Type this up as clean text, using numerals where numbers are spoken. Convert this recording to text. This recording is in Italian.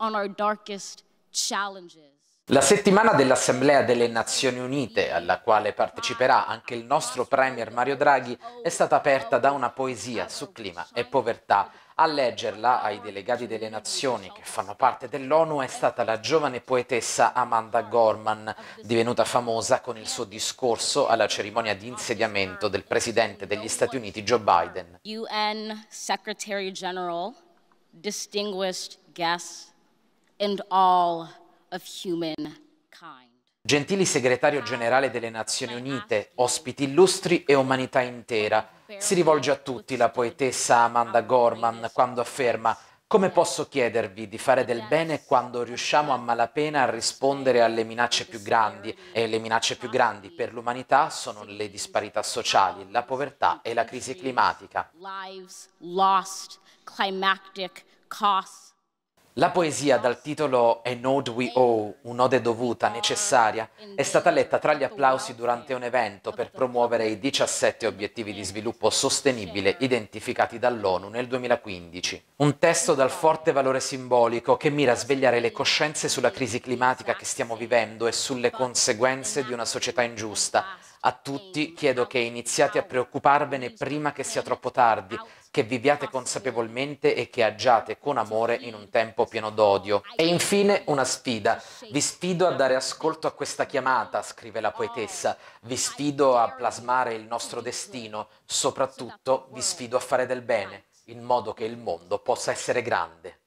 on our darkest challenges. La settimana dell'Assemblea delle Nazioni Unite, alla quale parteciperà anche il nostro Premier Mario Draghi, è stata aperta da una poesia su clima e povertà. A leggerla ai delegati delle nazioni che fanno parte dell'ONU è stata la giovane poetessa Amanda Gorman, divenuta famosa con il suo discorso alla cerimonia di insediamento del presidente degli Stati Uniti Joe Biden. UN Secretary General, distinguished guests and all of humankind. Gentili segretario generale delle Nazioni Unite, ospiti illustri e umanità intera, si rivolge a tutti la poetessa Amanda Gorman quando afferma: come posso chiedervi di fare del bene quando riusciamo a malapena a rispondere alle minacce più grandi? E le minacce più grandi per l'umanità sono le disparità sociali, la povertà e la crisi climatica. La poesia dal titolo An Ode We Owe, un'ode dovuta, necessaria, è stata letta tra gli applausi durante un evento per promuovere i 17 obiettivi di sviluppo sostenibile identificati dall'ONU nel 2015. Un testo dal forte valore simbolico che mira a svegliare le coscienze sulla crisi climatica che stiamo vivendo e sulle conseguenze di una società ingiusta. A tutti chiedo che iniziate a preoccuparvene prima che sia troppo tardi, che viviate consapevolmente e che agiate con amore in un tempo pieno d'odio. E infine una sfida. Vi sfido a dare ascolto a questa chiamata, scrive la poetessa. Vi sfido a plasmare il nostro destino. Soprattutto vi sfido a fare del bene, in modo che il mondo possa essere grande.